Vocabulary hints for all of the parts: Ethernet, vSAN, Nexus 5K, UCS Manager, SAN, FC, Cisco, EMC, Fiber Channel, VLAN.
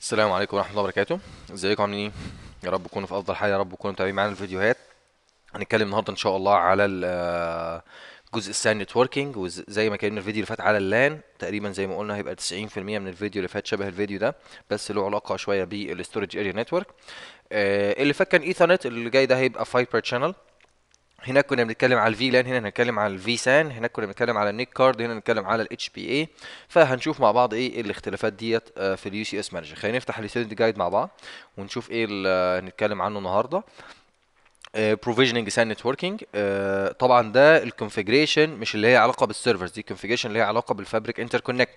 السلام عليكم ورحمه الله وبركاته. ازيكم عاملين ايه؟ يا رب تكونوا في افضل حال، يا رب تكونوا متابعين معانا الفيديوهات. هنتكلم النهارده ان شاء الله على الجزء السان نتوركينج، وزي ما اتكلمنا الفيديو اللي فات على اللان، تقريبا زي ما قلنا هيبقى 90% من الفيديو اللي فات شبه الفيديو ده، بس له علاقه شويه بالستورج اريا نتورك. اللي فات كان ايثرنت، اللي جاي ده هيبقى فايبر شانل. هناك كنا بنتكلم على الفي لان، هنا هنتكلم على الفي سان، هناك كنا بنتكلم على النيك كارد، هنا هنتكلم على الاتش بي اي. فهنشوف مع بعض ايه الاختلافات ديت في اليو سي اس مانجر. خلينا نفتح الستودنت جايد مع بعض ونشوف ايه اللي هنتكلم عنه النهارده. بروفيجننج سان نتوركينج، طبعا ده الكونفيجريشن مش اللي هي علاقه بالسيرفرز، دي الكونفيجريشن اللي هي علاقه بالفابريك انتركونكت،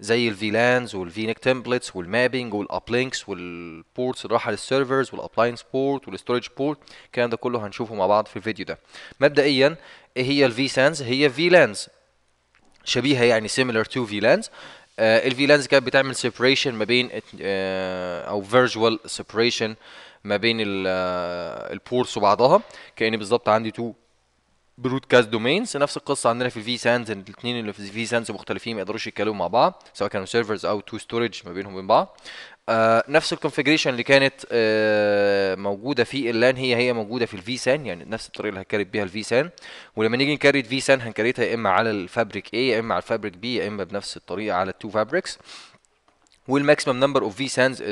زي الفي لانز والفينك تمبلتس والمابينج والابلينكس والبورتس اللي راحه للسيرفرز والابلاينس بورت والستورج بورت. الكلام ده كله هنشوفه مع بعض في الفيديو ده. مبدئيا ايه هي الفي سانز؟ هي في لانز شبيهه، يعني similar to في لانز. الفي لانز كانت بتعمل separation ما بين او virtual separation ما بين البورتس وبعضها، كأن بالظبط عندي تو برودكاست دومينز. نفس القصه عندنا في الفي سانز، الاثنين اللي في الفي سانز مختلفين ما يقدروش يتكلموا مع بعض، سواء كانوا سيرفرز او تو ستورج ما بينهم وبين بعض. نفس الكونفيجريشن اللي كانت موجوده في اللان هي موجوده في الفي سان، يعني نفس الطريقه اللي هنكريت بيها الفي سان. ولما نيجي نكريت في سان هنكريتها يا اما على الفابريك اي، يا اما على الفابريك بي، يا اما بنفس الطريقه على التو فابريكس. والماكسيمم نمبر اوف في سانز 32،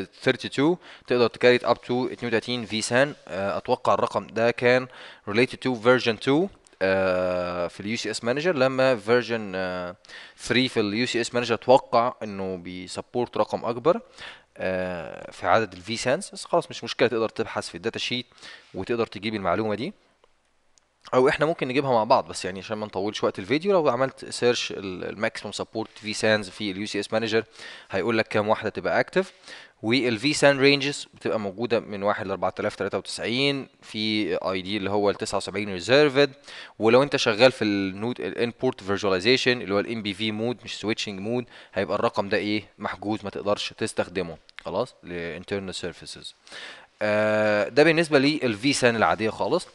تقدر تكريت اب تو 32 في سان. اتوقع الرقم ده كان ريليتد تو فيرجن 2 في اليو سي اس مانجر، لما فيرجن 3 في اليو سي اس مانجر اتوقع انه بيسبورت رقم اكبر في عدد الفي سانز، بس خلاص مش مشكله، تقدر تبحث في الداتا شيت وتقدر تجيب المعلومه دي، او احنا ممكن نجيبها مع بعض، بس يعني عشان ما نطولش وقت الفيديو. لو عملت سيرش الماكسيمم سبورت في سانز في اليو سي اس مانجر هيقول لك كام واحده تبقى اكتف. والفي سان رينجز بتبقى موجوده من 1 ل 4093 في اي دي اللي هو ال 79 ريزيرفد. ولو انت شغال في النود الانبورت فيرجواليزيشن اللي هو الام بي في مود مش سويتشنج مود، هيبقى الرقم ده ايه، محجوز ما تقدرش تستخدمه خلاص لانترنال سيرفيسز. ده بالنسبه للفي سان العاديه خالص.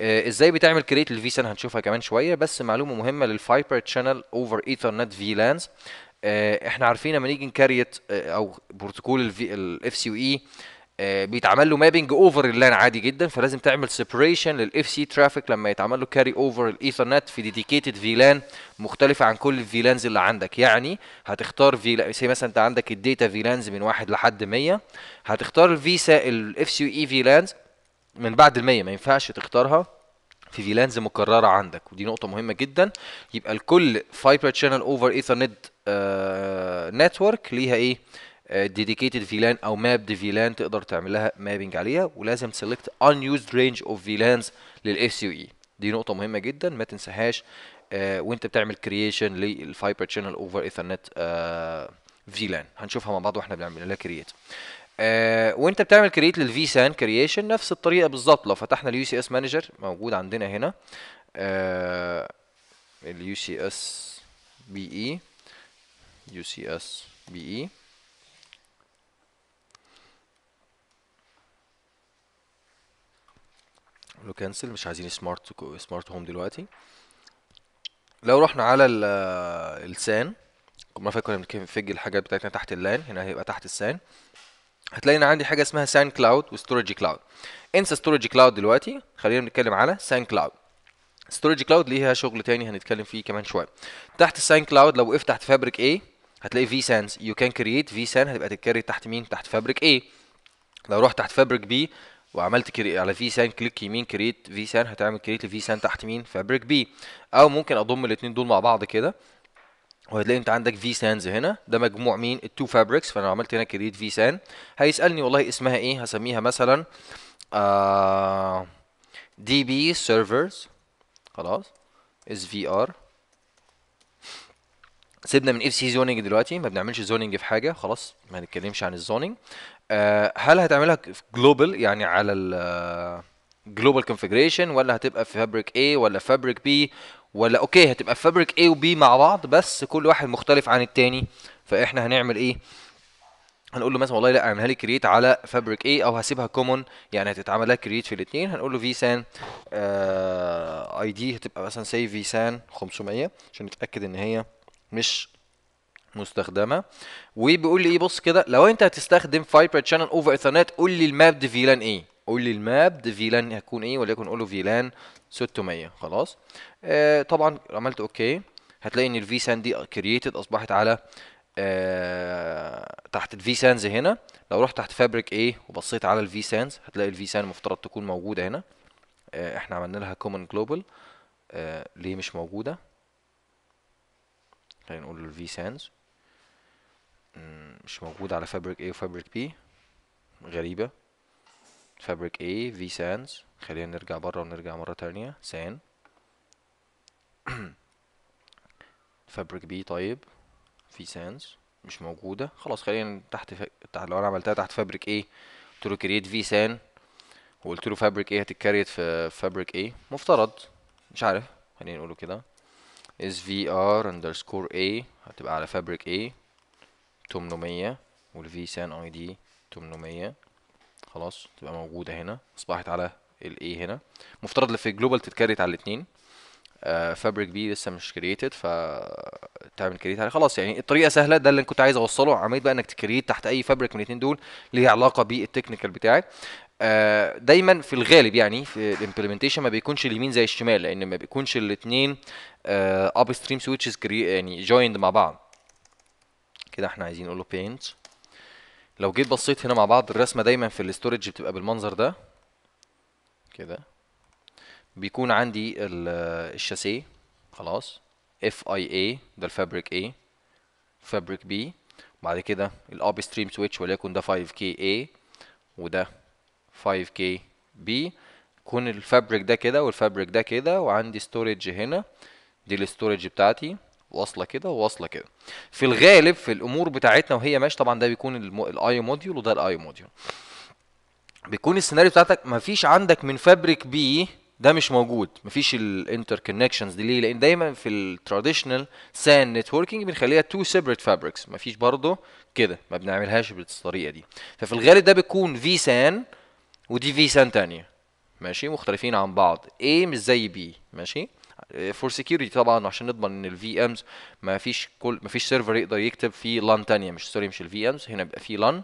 ازاي بتعمل كريت للفي سان هنشوفها كمان شويه، بس معلومه مهمه للفايبر تشانل اوفر ايثرنت في لانز. احنا عارفين لما نيجي نكريت او بروتوكول الاف سي واي بيتعمل له مابنج اوفر اللان عادي جدا، فلازم تعمل سيبريشن للاف سي ترافيك لما يتعمل له كاري اوفر الايثرنت في ديديكيتد في لان مختلفه عن كل الفي لانز اللي عندك. يعني هتختار في مثلا انت عندك الداتا في لانز من 1 لحد 100، هتختار الفيسا الاف سي واي في لانز من بعد ال 100 ما ينفعش تختارها في فيلانز مكرره عندك، ودي نقطه مهمه جدا. يبقى الكل فايبر تشانل اوفر ايثرنت نتورك ليها ايه ديديكيتد فيلان او مابد فيلان تقدر تعمل لها مابنج عليها، ولازم تسلكت unused range of VLANs للاف سي اي. دي نقطه مهمه جدا ما تنساهاش وانت بتعمل كرييشن للفايبر تشانل اوفر ايثرنت فيلان. هنشوفها مع بعض واحنا بنعمل لها كرييت. وانت بتعمل كرييت للفي سان كرييشن نفس الطريقه بالظبط. لو فتحنا اليو سي اس مانجر موجود عندنا هنا اليو سي اس بي اي، يو سي اس بي اي، لو كانسل مش عايزين سمارت هوم دلوقتي. لو رحنا على السان ما فاكر كنا بنكفي الحاجات بتاعتنا تحت اللان، هنا هيبقى تحت السان هتلاقي ان عندي حاجه اسمها سان كلاود وستورج كلاود. انسى ستورج كلاود دلوقتي، خلينا نتكلم على سان كلاود. ستورج كلاود ليها شغل تاني هنتكلم فيه كمان شويه. تحت السان كلاود لو وقفت تحت فابريك اي هتلاقي في سانز، يو كان كرييت في سان هتبقى تتكريت تحت مين، تحت فابريك اي. لو رحت تحت فابريك بي وعملت كريت على في سان كليك يمين كرييت في سان، هتعمل كرييت لفي سان تحت مين، فابريك بي. او ممكن اضم الاثنين دول مع بعض كده وهتلاقي انت عندك في سانز هنا، ده مجموع مين، التو فابريكس. فانا عملت هنا كريت في سان، هيسالني والله اسمها ايه، هسميها مثلا دي بي سيرفرز خلاص اس في ار. سيبنا من اف سي زوننج دلوقتي، ما بنعملش زوننج في حاجه خلاص، ما هنتكلمش عن الزوننج. هل هتعملها جلوبال يعني على الجلوبال كونفيجريشن، ولا هتبقى في فابريك اي ولا فابريك بي، ولا اوكي هتبقى في فابريك A وB مع بعض بس كل واحد مختلف عن التاني. فاحنا هنعمل ايه، هنقول له مثلا والله لا اعملها لي كرييت على فابريك A، او هسيبها كومون يعني هتتعمل لها كرييت في الاثنين. هنقول له vSAN اي دي هتبقى مثلا سي vSAN 500 عشان نتاكد ان هي مش مستخدمه، وبيقول لي ايه، بص كده، لو انت هتستخدم فايبر تشانل اوفر ايثرنت قول لي المابد فيلان ايه، قول لي المابد فيلان هيكون ايه، وليكن قول له فيلان 600 خلاص. طبعا عملت اوكي، هتلاقي ان الفي سان دي كرييتد اصبحت على تحت الفي سانز هنا. لو رحت تحت فابريك ايه وبصيت على الفي سانز هتلاقي الفي سان المفترض تكون موجوده هنا. احنا عملنا لها كومن جلوبال، ليه مش موجوده؟ خلينا نقول الفي سانز مش موجوده على فابريك ايه وفابريك بي، غريبه. فابريك ايه في سانز، خلينا نرجع بره ونرجع مره تانية سان فابريك بي، طيب في سانز مش موجوده خلاص. خلينا تحت لو انا عملتها تحت فابريك ايه قلت له كرييت في سان وقلت له فابريك ايه هتتكريت في فابريك ايه مفترض، مش عارف، خلينا نقوله كده is vr underscore a هتبقى على فابريك ايه 800 والفي سان اي دي 800 خلاص، تبقى موجوده هنا، اصبحت على الايه هنا. مفترض في جلوبال تتكريت على الاثنين. فابريك بي لسه مش كرييتد فتعمل كرييت عليه خلاص. يعني الطريقه سهله، ده اللي انا كنت عايز اوصله. عملت بقى انك تكرييت تحت اي فابريك من الاثنين دول ليه علاقه بالتكنيكال بتاعك. دايما في الغالب يعني في الامبلمنتيشن ما بيكونش اليمين زي الشمال، لان ما بيكونش الاثنين اب ستريم سويتشز يعني جويند مع بعض كده. احنا عايزين نقول له بينت. لو جيت بصيت هنا مع بعض الرسمه دايما في الاستورج بتبقى بالمنظر ده كده، بيكون عندي الشاسيه خلاص اف اي اي ده الفابريك اي فابريك بي، بعد كده الاب ستريم سويتش وليكن ده 5 كي اي وده 5 كي بي، يكون الفابريك ده كده والفابريك ده كده، وعندي ستورج هنا دي الاستورج بتاعتي واصله كده وواصله كده. في الغالب في الامور بتاعتنا وهي ماشي طبعا ده بيكون الايو موديول وده الايو موديول. بيكون السيناريو بتاعتك مفيش عندك من فابريك بي ده مش موجود، مفيش الانتر كونكشنز دي. ليه؟ لان دايما في التراديشنال سان نتوركينج بنخليها تو سيبريت فابريكس، مفيش برضه كده، ما بنعملهاش بالطريقه دي. ففي الغالب ده بيكون في سان ودي في سان ثانيه ماشي مختلفين عن بعض، ايه مش زي بي ماشي فور سكيورتي طبعا، عشان نضمن ان الفي امز ما فيش سيرفر يقدر يكتب في لان ثانيه، مش الفي امز هنا بيبقى في لان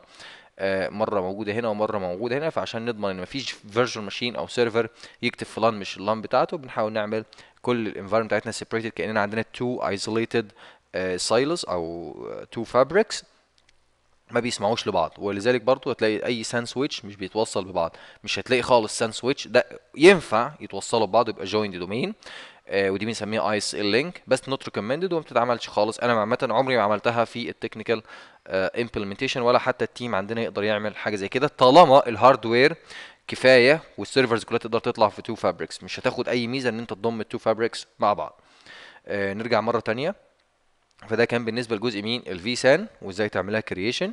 مره موجوده هنا ومره موجوده هنا، فعشان نضمن ان ما فيش فيرجوال ماشين او سيرفر يكتب في لان مش اللان بتاعته، بنحاول نعمل كل الانفايرمنت بتاعتنا سيبريتد كاننا عندنا تو ايزوليتد سايلوز او تو فابريكس ما بيسمعوش لبعض. ولذلك برضو هتلاقي اي سان سويتش مش بيتوصل ببعض، مش هتلاقي خالص سان سويتش ده ينفع يتوصلوا ببعض، يبقى جويند دومين، ودي بنسميها اي اس ال لينك بس نوت ريكومندد وما بتتعملش خالص. انا عامه عمري ما عملتها في التكنيكال امبلمنتيشن ولا حتى التيم عندنا يقدر يعمل حاجه زي كده، طالما الهاردوير كفايه والسيرفرز كلها تقدر تطلع في تو فابريكس، مش هتاخد اي ميزه ان انت تضم التو فابريكس مع بعض. نرجع مره ثانيه. فده كان بالنسبه لجزء مين الفي سان وازاي تعملها كرييشن.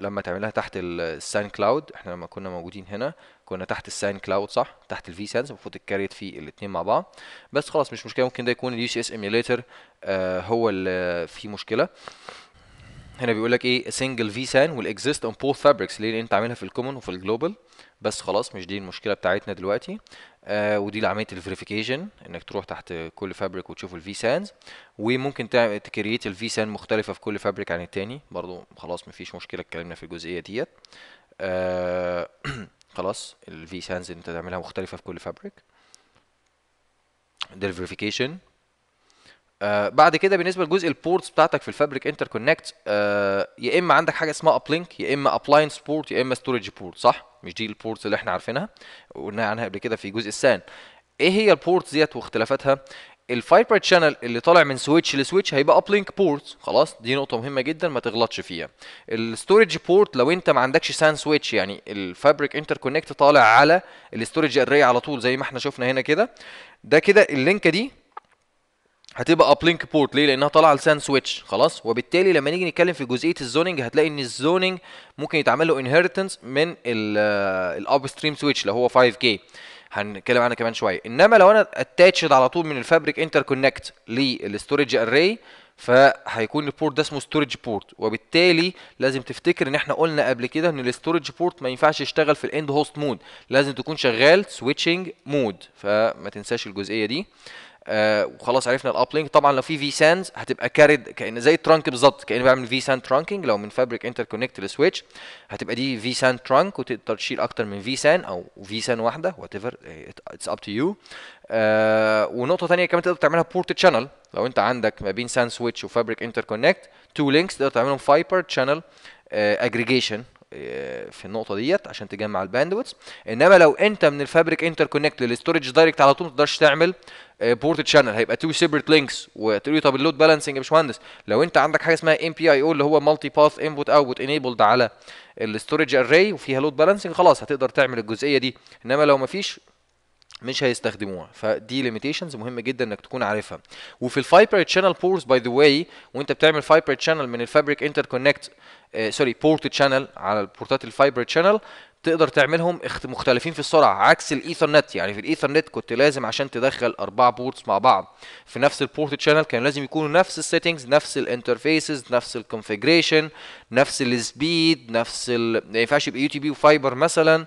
لما تعملها تحت السان كلاود، احنا لما كنا موجودين هنا كنا تحت السان كلاود صح، تحت الفي سانز المفروض الكاريت في الاثنين مع بعض، بس خلاص مش مشكله. ممكن ده يكون اليو سي اس ايميوليتر هو اللي فيه مشكله. هنا بيقول لك ايه سنجل في سان والاكزيست اون بوث فابريكس، ليه؟ لان انت عاملها في الكومن وفي الجلوبال، بس خلاص مش دي المشكله بتاعتنا دلوقتي. ودي عمليه الفيريفيكيشن انك تروح تحت كل فابريك وتشوف الفي سانز، وممكن تكريت الفي سان مختلفه في كل فابريك عن الثاني برضو، خلاص مفيش مشكله اتكلمنا في الجزئيه ديت. خلاص الفي سانز انت تعملها مختلفه في كل فابريك، ده الفيريفيكيشن. بعد كده بالنسبه لجزء البورتس بتاعتك في الفابريك انتر كونكت، يا اما عندك حاجه اسمها ابلينك، يا اما ابلاينس بورت، يا اما ستورج بورت صح، مش دي البورتس اللي احنا عارفينها وقلنا عنها قبل كده في جزء السان. ايه هي البورتس ديت واختلافاتها؟ الفايبر شانل اللي طالع من سويتش لسويتش هيبقى ابلينك بورت خلاص، دي نقطه مهمه جدا ما تغلطش فيها. الستورج بورت لو انت ما عندكش سان سويتش، يعني الفابريك انتر كونكت طالع على الاستورج اري على طول زي ما احنا شفنا هنا كده، ده كده اللينكه دي هتبقى ابلينك بورت، ليه؟ لانها طالعه على سان سويتش خلاص. وبالتالي لما نيجي نتكلم في جزئيه الزوننج هتلاقي ان الزوننج ممكن يتعمل له انهيرتنس من الاب ستريم سويتش اللي هو 5K هنتكلم عنه كمان شويه. انما لو انا اتاتشد على طول من الفابريك انتر كونكت للاستورج اري فهيكون البورت ده اسمه ستورج بورت، وبالتالي لازم تفتكر ان احنا قلنا قبل كده ان الستورج بورت ما ينفعش يشتغل في الاند هوست مود، لازم تكون شغال سويتشنج مود، فما تنساش الجزئيه دي. وخلاص عرفنا الابلينك. طبعا لو في في سانز هتبقى كارد كان زي الترانك بالظبط، كان بعمل في سان ترانكينج. لو من فابريك انتر كونكت للسويتش هتبقى دي في سان ترانك، وتقدر تشيل اكتر من في سان او في سان واحده وات ايفر، اتس اب تو يو. ونقطه ثانيه كمان تقدر تعملها بورت تشانل. لو انت عندك ما بين سان سويتش وفابريك انتر كونكت تو لينكس، تقدر تعملهم فايبر تشانل اجريجيشن في النقطه ديت عشان تجمع الباندويث. انما لو انت من الفابريك انتر كونكت للاستورج دايركت على طول ما تقدرش تعمل بورت تشانل، هيبقى تو سيبريت لينكس. وتقول لي طب اللود بالانسنج يا باشمهندس؟ لو انت عندك حاجه اسمها ام بي اي او اللي هو مالتي باث انبوت اوتبوت انيبلد على الاستورج اري وفيها لود بالانسنج، خلاص هتقدر تعمل الجزئيه دي. انما لو ما فيش مش هيستخدموها. فدي ليميتيشنز مهمه جدا انك تكون عارفها. وفي الفايبر تشانل بورز باي ذا واي، وانت بتعمل فايبر تشانل من الفابريك انتر كونكت سوري بورت تشانل على البورتات الفايبر تشانل، تقدر تعملهم مختلفين في السرعه عكس الايثرنت. يعني في الايثرنت كنت لازم عشان تدخل 4 بورتس مع بعض في نفس البورت تشانل كان لازم يكونوا نفس السيتنجز، نفس الانترفيسز، نفس الكونفيجريشن، نفس السبيد، نفس ما ينفعش يبقى يو تي بي وفايبر مثلا.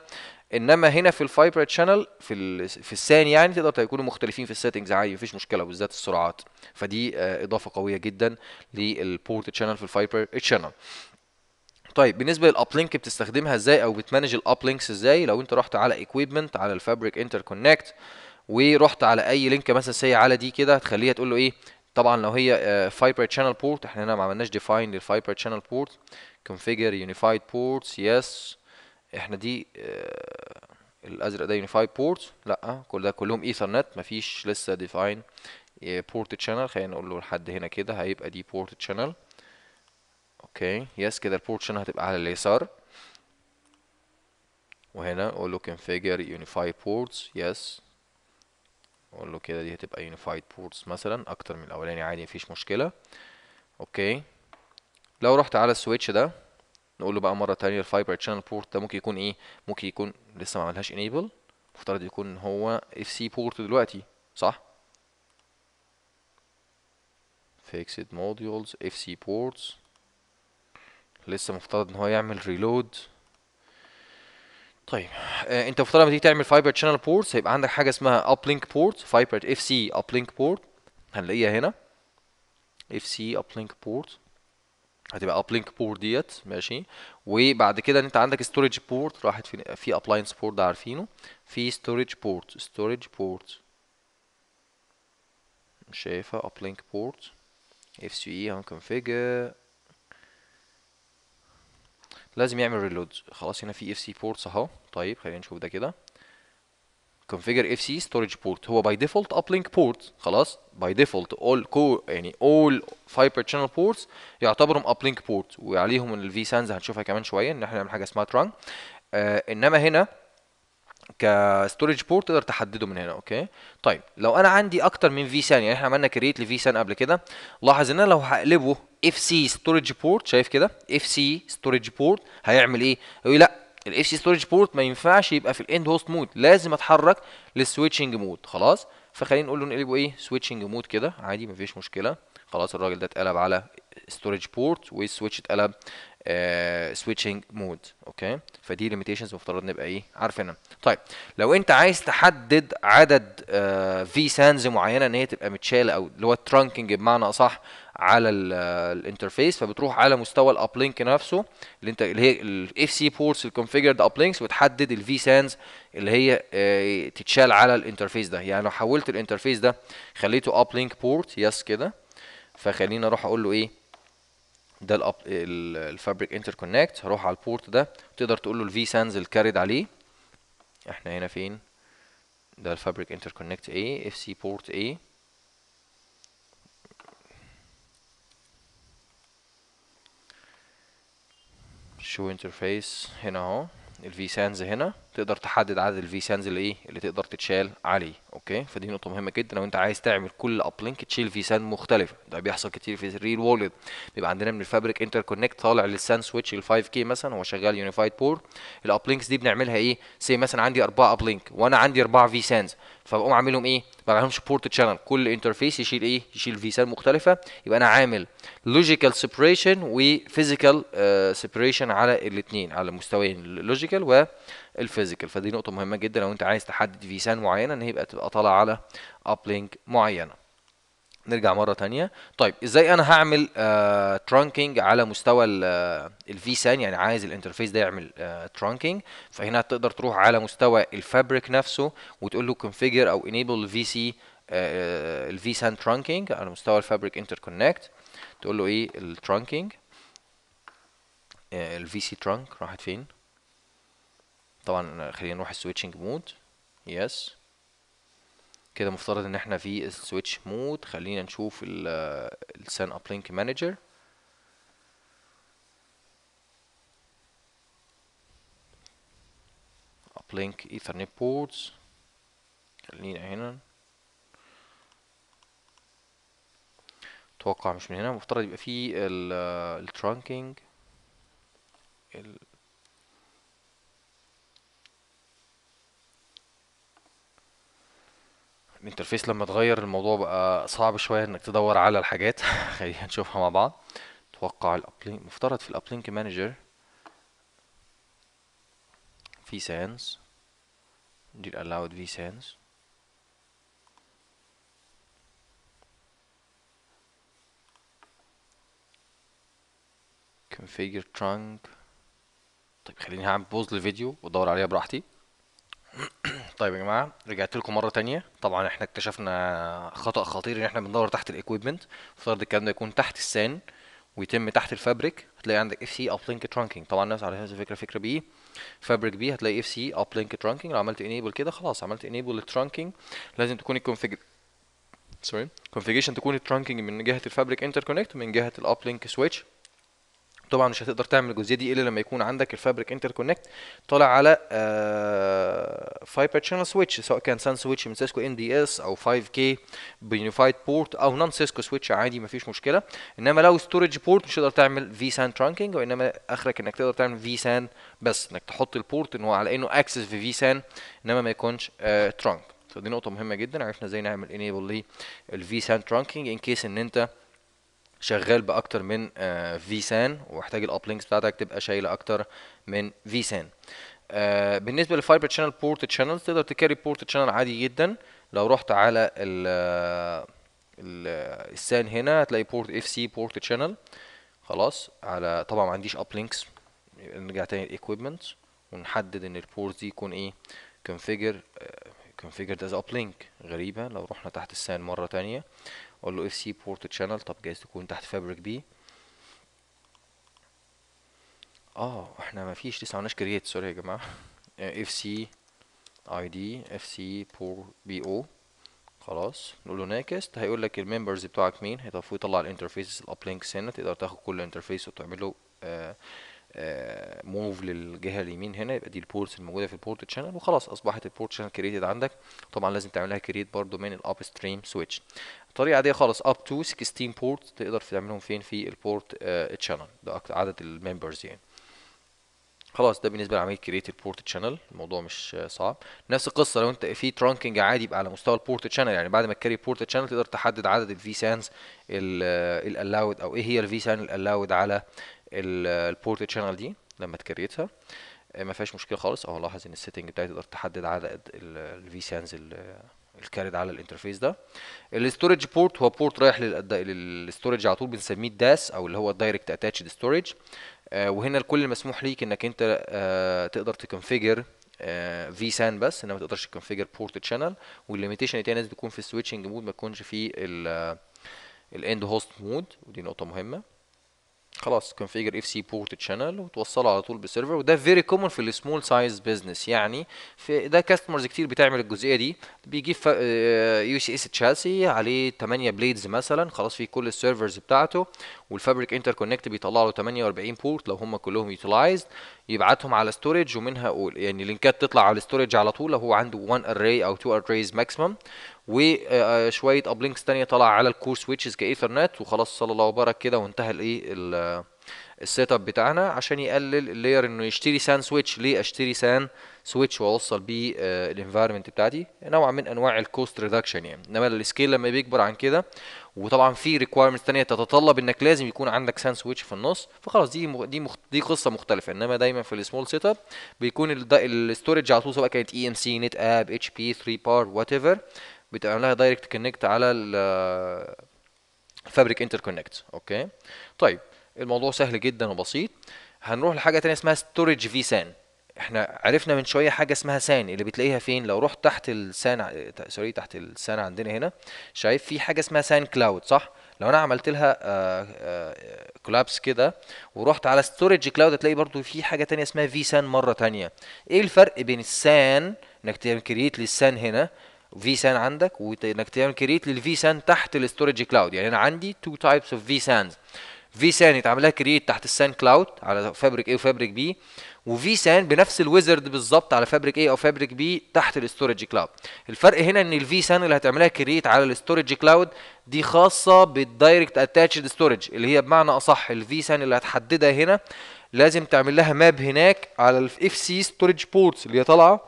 انما هنا في الفايبر تشانل في السان يعني تقدر يكونوا مختلفين في السيتنجز عادي، مفيش مشكله، وبالذات السرعات. فدي اضافه قويه جدا للبورت تشانل في الفايبر تشانل. طيب بالنسبه للابلينك بتستخدمها ازاي او بتمانج الابلينكس ازاي؟ لو انت رحت على ايكويبمنت على الفابريك انتر كونكت ورحت على اي لينك مثلا سي على دي كده، هتخليها تقول له ايه؟ طبعا لو هي فايبر تشانل بورت، احنا هنا ما عملناش ديفاين للفايبر تشانل بورت، كونفيجر يونيفايد بورتس يس، احنا دي الازرق ده يونيفايد بورتس، لا كل ده كلهم ايثرنت، مفيش لسه ديفاين بورت تشانل. خلينا نقول له لحد هنا كده، هيبقى دي بورت تشانل. اوكي يس كده البورت شانل هتبقى على اليسار، وهنا اقول له كونفيجر يونيفايد بورتس يس، اقول له كده دي هتبقى يونيفايد بورتس مثلا اكتر من الاولاني عادي مفيش مشكله. اوكي لو رحت على السويتش ده نقول له بقى مره ثانيه الفايبر تشانل بورت ده ممكن يكون ايه؟ ممكن يكون لسه ما عملهاش انيبل، مفترض يكون هو اف سي بورت دلوقتي صح؟ فيكسد موديولز اف سي بورتس، لسه مفترض ان هو يعمل ريلود. طيب انت مفترض لما تيجي تعمل فايبر تشانل بورتس هيبقى عندك حاجه اسمها ابلينك بورت، فايبر اف سي ابلينك بورت هنلاقيها هنا، اف سي ابلينك بورت هتبقى ابلينك بورت ديت ماشي. وبعد كده انت عندك ستورج بورت، راحت في ابلاينس بورت ده عارفينه، في ستورج بورت، ستورج بورت مش شايفها، ابلينك بورت اف سي هنكونفيجر لازم يعمل ريلود. خلاص هنا في اف سي بورتس اهو. طيب خلينا نشوف ده كده، كونفيجر اف سي ستورج بورت، هو باي ديفولت ابلينك بورت، خلاص باي ديفولت اول كور يعني اول فايبر تشانل بورتس يعتبرهم ابلينك بورت، وعليهم الفي سانز هنشوفها كمان شويه ان احنا نعمل حاجه اسمها ترانك. انما هنا كستورج بورت تقدر تحدده من هنا. اوكي طيب لو انا عندي اكتر من في سان، يعني احنا عملنا كرييت لفي سان قبل كده، لاحظ ان انا لو هقلبه اف سي ستورج بورت، شايف كده اف سي ستورج بورت هيعمل ايه؟ يقول لا الاف سي ستورج بورت ما ينفعش يبقى في الاند هوست مود، لازم اتحرك للسويتشنج مود. خلاص فخلينا نقول له نقلبه ايه؟ سويتشنج مود كده عادي مفيش مشكله. خلاص الراجل ده اتقلب على ستورج بورت والسويتش اتقلب سويتشنج مود. اوكي فدي ليميتيشنز مفترض نبقى ايه عارفينها. طيب لو انت عايز تحدد عدد في سانز معينه ان هي تبقى متشاله او اللي هو الترانكينج بمعنى اصح على الانترفيس، فبتروح على مستوى الابلينك نفسه اللي انت اللي هي الاف سي بورتس الكونفيجرد ابلينكس، وتحدد الفي سانز اللي هي تتشال على الانترفيس ده. يعني لو حولت الانترفيس ده خليته ابلينك بورت يس كده، فخلينا اروح اقول له ايه ده الفابريك انتر كونكت، هروح على البورت ده تقدر تقول له الفي سانز الكارد عليه. احنا هنا فين؟ ده الفابريك انتر كونكت ايه اف سي بورت ايه، شو انترفيس هنا اهو، الفي سانز هنا تقدر تحدد عدد الفي سانز اللي ايه اللي تقدر تتشال عليه. اوكي فدي نقطه مهمه جدا لو انت عايز تعمل كل ابلينك تشيل في سان مختلفه. ده بيحصل كتير في الريل وورلد، بيبقى عندنا من الفابريك انتر كونكت طالع للسان سويتش ال 5K مثلا، هو شغال يونيفايد بور، الابلينكس دي بنعملها ايه؟ سي مثلا عندي 4 ابلينك وانا عندي 4 في سانز، فبقوم عاملهم ايه؟ ما بعملهمش بورت تشانل، كل انترفيس يشيل ايه؟ يشيل في سان مختلفه. يبقى انا عامل لوجيكال سيبريشن وفيزيكال سيبريشن على الاثنين، على مستويين اللوجيكال والفيزيكال. الفيزيكال. فدي نقطه مهمه جدا، لو انت عايز تحدد vSAN معينه ان هي تبقى طالعه على uplink معينه. نرجع مره ثانيه. طيب ازاي انا هعمل ترانكينج على مستوى الفيسان؟ يعني عايز الانترفيس ده يعمل ترانكينج، فهنا تقدر تروح على مستوى الفابريك نفسه وتقول له configure او enable VC الفيسان ترانكينج على مستوى الفابريك انتركونكت. تقول له ايه الترانكينج، الVC ترانك راحت فين؟ طبعا خلينا نروح السويتشنج مود. يس كده مفترض ان احنا في السويتش مود. خلينا نشوف السان ابلينك مانجر. ابلينك ايثرنت بورتس، خلينا هنا. اتوقع مش من هنا، مفترض يبقى في الترانكينج. الانترفيس لما اتغير الموضوع بقى صعب شويه انك تدور على الحاجات. خلينا نشوفها مع بعض. اتوقع الابلينك مفترض في الابلينك مانجر في سانس دي الالاود في سانس. configure trunk. طيب خليني هعمل بوز للفيديو وادور عليها براحتي. طيب يا جماعه رجعت لكم مره تانية. طبعا احنا اكتشفنا خطأ خطير ان احنا بندور تحت الايكويبمنت. المفترض الكلام ده يكون تحت السان ويتم تحت الفابريك. هتلاقي عندك اف سي uplink trunking، طبعا الناس على هذه الفكره فكره بي فابريك بي. هتلاقي اف سي uplink trunking، لو عملت انيبل كده خلاص عملت انيبل للترانكينج. لازم تكون الكونفيجريشن تكون الترانكينج من جهه الفابريك انتركونكت ومن جهه الابلينك سويتش. طبعا مش هتقدر تعمل الجزئيه دي الا لما يكون عندك الفابريك انتركونكت طالع على فايبر تشانل سويتش، سواء كان سان سويتش من سيسكو ام دي اس او 5K بيونيفايد بورت او نون سيسكو سويتش عادي مفيش مشكله. انما لو ستورج بورت مش هتقدر تعمل vSAN ترانكينج، وانما اخرك انك تقدر تعمل vSAN بس انك تحط البورت ان هو على انه اكسس في vSAN، انما ما يكونش ترانك. فدي نقطه مهمه جدا، عرفنا ازاي نعمل انيبل للvSAN ترانكينج ان كيس ان انت شغال باكتر من vSAN ومحتاج الابلينكس بتاعتك تبقى شايله اكتر من vSAN. بالنسبه للفايبر تشانل بورت تشانل تقدر تكاري بورت تشانل عادي جدا. لو رحت على السان هنا هتلاقي بورت اف سي بورت تشانل خلاص على. طبعا ما عنديش ابلينكس، نرجع تاني الايكويبمنت ونحدد ان البورت دي يكون ايه configured as uplink. غريبه لو رحنا تحت السان مره تانية اقول له اف سي بورت تشانل. طب جايز تكون تحت فابريك بي. احنا مفيش لسه عملناش كرييت، سوري يا جماعه. اف سي اي دي اف سي بور بي او خلاص. نقول له نيكست، هيقول لك الممبرز بتوعك مين. هيطفو يطلع الانترفيسز الابلينك سنه. تقدر تاخد كل انترفيس وتعمل له موف للجهه اليمين هنا، يبقى دي البورتس الموجوده في البورت تشانل وخلاص اصبحت البورت تشانل كريتد عندك. طبعا لازم تعملها كريت برضو من الاب ستريم سويتش. طريقه عاديه خالص اب تو 16 بورت تقدر تعملهم فين في البورت تشانل ده اكتر عدد الممبرز يعني. خلاص ده بالنسبه لعمليه كريت البورت تشانل، الموضوع مش صعب. نفس القصه لو انت في ترانكينج عادي يبقى على مستوى البورت تشانل، يعني بعد ما تكري بورت تشانل تقدر تحدد عدد الvSANs الالاود او ايه هي الvSAN الالاود على البورت تشانل دي لما تكريتها. ما فيهاش مشكله خالص. لاحظ ان السيتنج بتاعي تقدر تحدد عدد الvSANs الكارد على الانترفيس ده. الاستورج بورت هو بورت رايح للاستورج على طول، بنسميه الداس او اللي هو الدايركت اتاتشد ستورج. وهنا الكل مسموح ليك انك انت تقدر تكونفيجر vSAN بس، انما ما تقدرش تكونفيجر بورت تشانل. والليميتيشن التاني لازم تكون في السويتشنج مود، ما تكونش في الاند هوست مود، ودي نقطه مهمه. خلاص كونفيجر اف سي بورت تشانل وتوصله على طول بالسيرفر. وده فيري كومون في السمول سايز بزنس، يعني في ده كاستمرز كتير بتعمل الجزئيه دي. بيجيب يو سي اس تشاسي عليه 8 بليدز مثلا، خلاص في كل السيرفرز بتاعته، والفابريك انتركونكت بيطلع له 48 بورت لو هم كلهم يوتيلايزد، يبعتهم على ستورج ومنها يعني لينكات تطلع على الستورج على طول لو هو عنده 1 اري او 2 اريز ماكسيمم، وشويه ابلينكس ثانيه طالعه على الكور سويتشز كايثرنت وخلاص. صلى الله وبارك كده وانتهى الايه السيت اب بتاعنا عشان يقلل اللاير انه يشتري سان سويتش. ليه اشتري سان سويتش واوصل بيه الانفايرمنت بتاعتي؟ نوع من انواع الكوست ريدكشن يعني. انما السكيل لما بيكبر عن كده، وطبعا في ريكوايرمنتس ثانيه تتطلب انك لازم يكون عندك سان سويتش في النص، فخلاص دي قصه مختلفه. انما دايما في السمول سيت اب بيكون الستورج على طول، سواء كانت اي ام سي، نت اب، اتش بي، 3 بار، وات ايفر، بتعمل لها دايركت كونكت على الفابريك انتر كونكت. اوكي طيب، الموضوع سهل جدا وبسيط. هنروح لحاجه ثانيه اسمها ستورج في سان. احنا عرفنا من شويه حاجه اسمها سان اللي بتلاقيها فين. لو رحت تحت السان، سوري تحت السان عندنا هنا شايف في حاجه اسمها سان كلاود، صح؟ لو انا عملت لها كولابس كده ورحت على ستورج كلاود هتلاقي برضو في حاجه ثانيه اسمها في سان مره ثانيه. ايه الفرق بين السان انك تكريت للسان هنا في سان عندك، وانك تعمل كريت للفي سان تحت الستورج كلاود؟ يعني انا عندي تو تايبس اوف في سانز. في سان يتعمل لها كريت تحت السان كلاود على فابريك اي وفابريك بي، وفي سان بنفس الويزرد بالظبط على فابريك اي او فابريك بي تحت الستورج كلاود. الفرق هنا ان الفي سان اللي هتعملها كريت على الستورج كلاود دي خاصه بالدايركت اتاتشد ستورج، اللي هي بمعنى اصح الفي سان اللي هتحددها هنا لازم تعمل لها ماب هناك على الاف سي ستورج بورتس اللي هي طالعه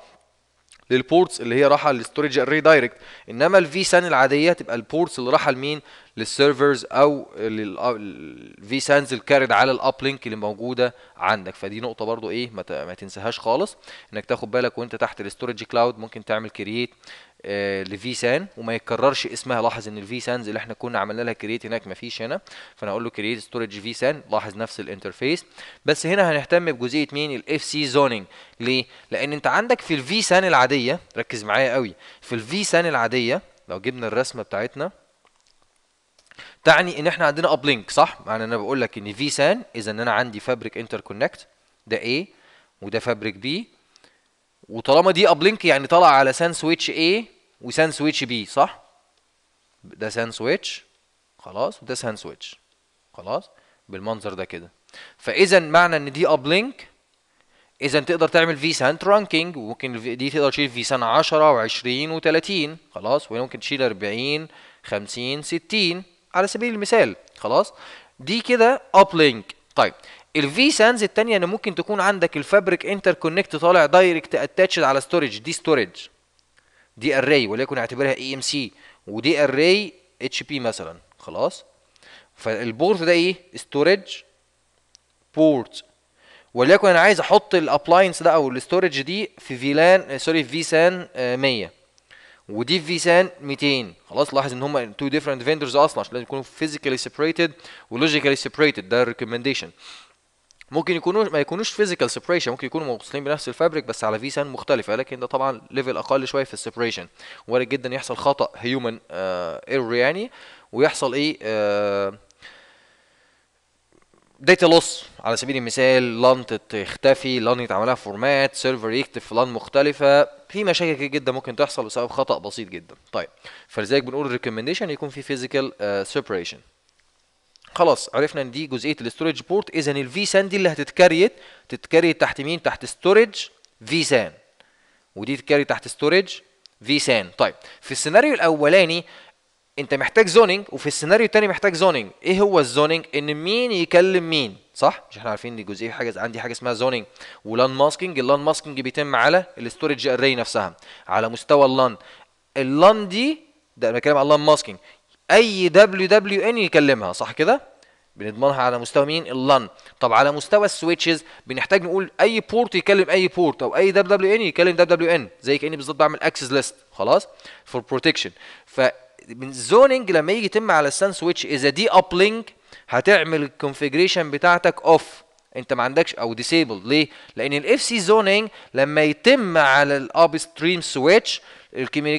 للبورتس اللي هي راحه للستورج اري دايركت. انما الفي سان العاديه تبقى البورتس اللي راحه لمين؟ للسيرفرز او للفي سانز الكارد على الابلينك اللي موجوده عندك. فدي نقطه برضو ايه ما تنساهاش خالص، انك تاخد بالك وانت تحت الستورج كلاود ممكن تعمل كرييت لفي سان وما يتكررش اسمها. لاحظ ان الفي سانز اللي احنا كنا عملنا لها كرييت هناك ما فيش هنا، فانا اقول له كرييت ستورج في سان. لاحظ نفس الانترفيس، بس هنا هنهتم بجزئيه مين؟ الاف سي زونينج. ليه؟ لان انت عندك في الفي سان العاديه، ركز معايا قوي، في الفي سان العاديه لو جبنا الرسمه بتاعتنا تعني ان احنا عندنا ابلينك، صح؟ يعني انا بقول لك ان في سان اذا ان انا عندي فابريك انتر كونكت ده A وده فابريك B، وطالما دي ابلينك يعني طالع على سان سويتش A وسان سويتش B، صح؟ ده سان سويتش خلاص وده سان سويتش خلاص بالمنظر ده كده. فاذا معنى ان دي ابلينك، اذا تقدر تعمل في سان ترانكينج، وممكن دي تقدر تشيل في سان 10 و20 و30 خلاص، وممكن تشيل 40 50 60 على سبيل المثال. خلاص دي كده ابلينك. طيب الفي سانز الثانيه ان ممكن تكون عندك الفابريك انتر كونكت طالع دايركت اتاتشد على ستورج، دي ستورج، دي اري وليكن اعتبرها اي ام سي، ودي اري اتش بي مثلا خلاص. فالبورت ده ايه؟ ستورج بورت، وليكن انا عايز احط الابلاينس ده او الستورج دي في فيلان، سوري، في سان 100 ودي في سان 200 خلاص. لاحظ ان هم تو ديفرنت فيندرز اصلا عشان لازم يكونوا فيزيكالي سيبريتد ولوجيكالي سيبريتد. ده الريكومنديشن. ممكن يكونوا ما يكونوش فيزيكال سيبريشن، ممكن يكونوا موصلين بنفس الفابريك بس على في سان مختلفه، لكن ده طبعا ليفل اقل شويه في السيبريشن. وارد جدا يحصل خطا هيومن ايرور يعني، ويحصل ايه داتا لوس على سبيل المثال، لان تختفي، لان يتعمل لها فورمات، سيرفر يكتب في لان مختلفه، في مشاكل كتير جدا ممكن تحصل بسبب خطا بسيط جدا. طيب فلذلك بنقول الريكومنديشن يكون في فيزيكال سيبريشن. خلاص عرفنا ان دي جزئيه الاستورج بورت. اذا الفي سان دي اللي هتتكريت، تتكريت تحت مين؟ تحت ستورج في سان، ودي تتكريت تحت ستورج في سان. طيب في السيناريو الاولاني انت محتاج زونينج، وفي السيناريو الثاني محتاج زونينج. ايه هو الزونينج؟ ان مين يكلم مين، صح؟ مش احنا عارفين دي جزئيه حاجه عندي حاجه اسمها زونينج ولان ماسكينج. اللان ماسكينج بيتم على الاستورج اري نفسها على مستوى اللان. اللان دي ده انا بتكلم على اللان ماسكينج، اي دبليو دبليو ان يكلمها، صح كده؟ بنضمنها على مستوى مين؟ اللان. طب على مستوى السويتشز بنحتاج نقول اي بورت يكلم اي بورت، او اي دبليو دبليو ان يكلم دبليو دبليو ان، زي كاني بالظبط بعمل اكسس ليست خلاص فور بروتكشن. ف الزوننج لما يجي يتم على السان سويتش اذا دي ابلينك هتعمل الكونفيجريشن بتاعتك اوف، انت ما عندكش، او ديسيبل. ليه؟ لان الاف سي زوننج لما يتم على الاب ستريم سويتش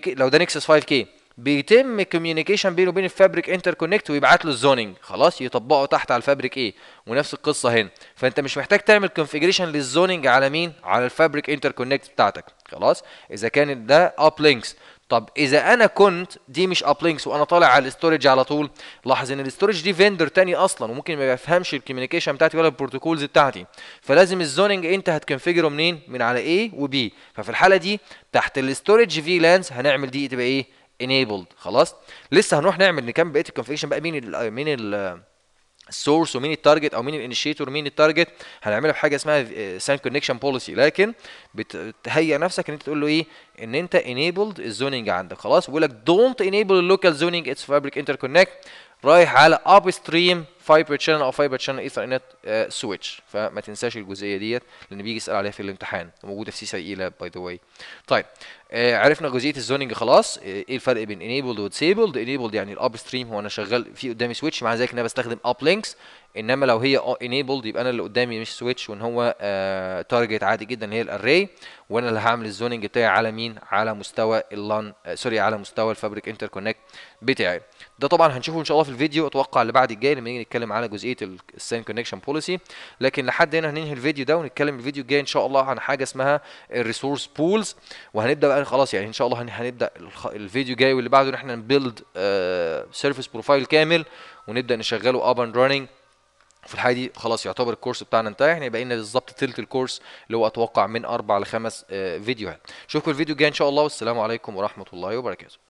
لو ده نكسس 5K بيتم كوميونيكيشن بينه وبين الفابريك انتر كونكت ويبعت له الزوننج خلاص يطبقه تحت على الفابريك ايه، ونفس القصه هنا. فانت مش محتاج تعمل كونفيجريشن للزوننج على مين؟ على الفابريك انتر كونكت بتاعتك خلاص اذا كان ده ابلينكس. طب اذا انا كنت دي مش ابلينكس وانا طالع على الاستورج على طول، لاحظ ان الاستورج دي فيندر تاني اصلا وممكن ما يفهمش الكوميونيكيشن بتاعتي ولا البروتوكولز بتاعتي، فلازم الزوننج انت هتكنفجره منين؟ من على ايه وبي. ففي الحاله دي تحت الاستورج في لانس هنعمل دي تبقى ايه؟ انيبلد خلاص. لسه هنروح نعمل نكمل بقيه الكونفيجريشن بقى مين السورس ومين التارجت او مين الانيشيتور ومين التارجت، هنعملها بحاجه اسمها سان كونكشن بوليسي، لكن بتهيئ نفسك ان انت تقول له ايه، ان انت انيبلد الزوننج عندك خلاص، بيقول لك دونت انيبل اللوكال زوننج اتس فابريك انتركونكت، رايح على اب ستريم فايبر شانل او فايبر شانل ايثرنت سويتش، فما تنساش الجزئيه ديت لان بيجي يسال عليها في الامتحان، موجوده في سي لاب باي ذا واي. طيب عرفنا جزئيه الزوننج خلاص، ايه الفرق بين انيبلد وديسيبلد؟ انيبلد يعني الاب ستريم هو انا شغال في قدامي سويتش، مع ذلك انا بستخدم اب لينكس، انما لو هي انيبلد يبقى انا اللي قدامي مش سويتش وان هو تارجت عادي جدا اللي هي الاري، وانا اللي هعمل الزوننج بتاعي على مين؟ على مستوى اللان سوري على مستوى الفابريك انتركونكت بتاعي. ده طبعا هنشوفه ان شاء الله في الفيديو اتوقع اللي بعد الجاي لما نيجي نتكلم على جزئيه السان كونكشن بوليسي، لكن لحد هنا هننهي الفيديو ده ونتكلم الفيديو الجاي ان شاء الله عن حاجه اسمها الريسورس بولز، وهنبدا بقى خلاص يعني ان شاء الله هنبدا الفيديو الجاي واللي بعده ان احنا نبيلد سيرفيس بروفايل كامل ونبدا نشغله اب اند راننج. في الحقيقه دي خلاص يعتبر الكورس بتاعنا انتهى، احنا بقى لنا بالظبط تلت الكورس اللي هو اتوقع من 4 ل 5 فيديوهات. اشوفكم الفيديو الجاي ان شاء الله، والسلام عليكم ورحمه الله وبركاته.